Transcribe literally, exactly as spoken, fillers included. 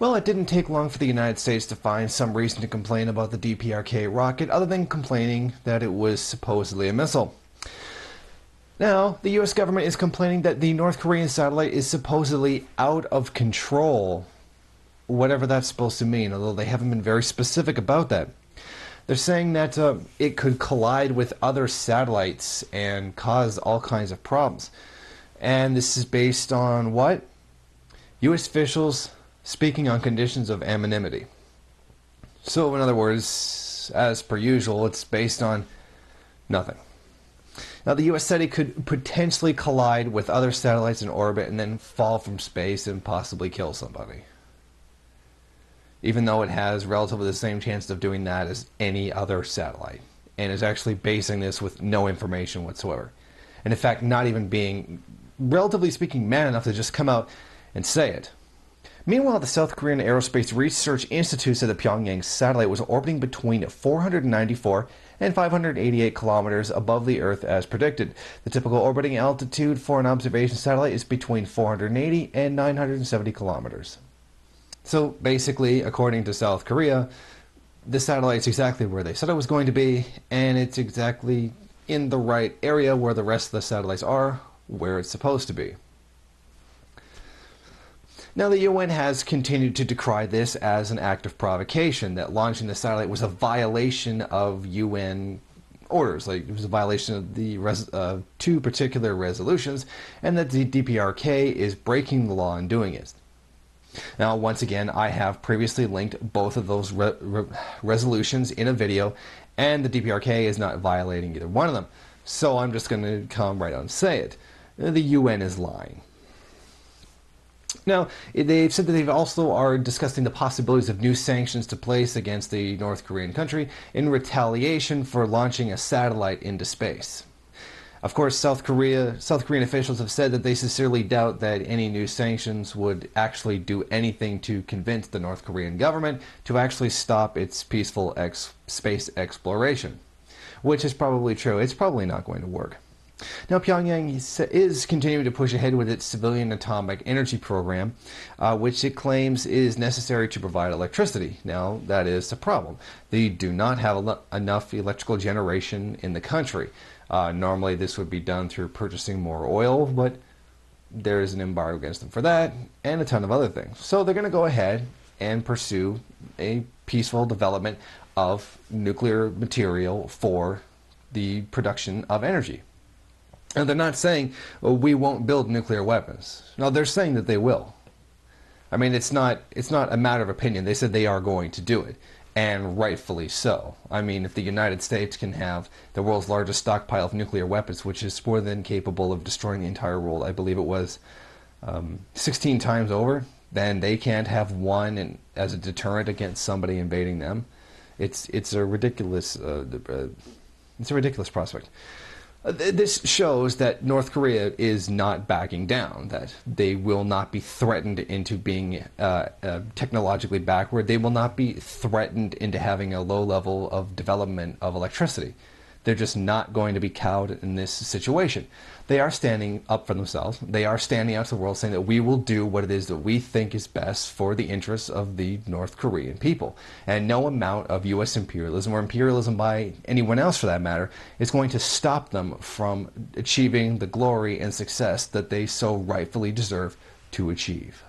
Well, it didn't take long for the United States to find some reason to complain about the D P R K rocket other than complaining that it was supposedly a missile. Now, the U S government is complaining that the North Korean satellite is supposedly out of control, whatever that's supposed to mean, although they haven't been very specific about that. They're saying that uh, it could collide with other satellites and cause all kinds of problems. And this is based on what? U S officials speaking on conditions of anonymity. So, in other words, as per usual, it's based on nothing. Now, the U S said it could potentially collide with other satellites in orbit and then fall from space and possibly kill somebody, even though it has relatively the same chance of doing that as any other satellite, and is actually basing this with no information whatsoever. And in fact, not even being, relatively speaking, man enough to just come out and say it. Meanwhile, the South Korean Aerospace Research Institute said that Pyongyang's satellite was orbiting between four hundred ninety-four and five hundred eighty-eight kilometers above the Earth as predicted. The typical orbiting altitude for an observation satellite is between four hundred eighty and nine hundred seventy kilometers. So basically, according to South Korea, the satellite's exactly where they said it was going to be, and it's exactly in the right area where the rest of the satellites are, where it's supposed to be. Now, the U N has continued to decry this as an act of provocation, that launching the satellite was a violation of U N orders, like it was a violation of the res uh, two particular resolutions, and that the D P R K is breaking the law in doing it. Now, once again, I have previously linked both of those re re resolutions in a video, and the D P R K is not violating either one of them. So I'm just going to come right out and say it. The U N is lying. Now, they've said that they also are discussing the possibilities of new sanctions to place against the North Korean country in retaliation for launching a satellite into space. Of course, South Korea, South Korean officials have said that they sincerely doubt that any new sanctions would actually do anything to convince the North Korean government to actually stop its peaceful ex space exploration, which is probably true. It's probably not going to work. Now, Pyongyang is continuing to push ahead with its civilian atomic energy program, uh, which it claims is necessary to provide electricity. Now, that is a problem. They do not have el enough electrical generation in the country. Uh, normally, this would be done through purchasing more oil, but there is an embargo against them for that and a ton of other things. So they're going to go ahead and pursue a peaceful development of nuclear material for the production of energy. And they're not saying, well, we won't build nuclear weapons. No, they're saying that they will. I mean, it's not, it's not a matter of opinion. They said they are going to do it, and rightfully so. I mean, if the United States can have the world's largest stockpile of nuclear weapons, which is more than capable of destroying the entire world, I believe it was um, sixteen times over, then they can't have one in, as a deterrent against somebody invading them. It's, it's, a, ridiculous, uh, uh, it's a ridiculous prospect. This shows that North Korea is not backing down, that they will not be threatened into being uh, uh, technologically backward. They will not be threatened into having a low level of development of electricity. They're just not going to be cowed in this situation. They are standing up for themselves. They are standing out to the world saying that we will do what it is that we think is best for the interests of the North Korean people. And no amount of U S imperialism, or imperialism by anyone else for that matter, is going to stop them from achieving the glory and success that they so rightfully deserve to achieve.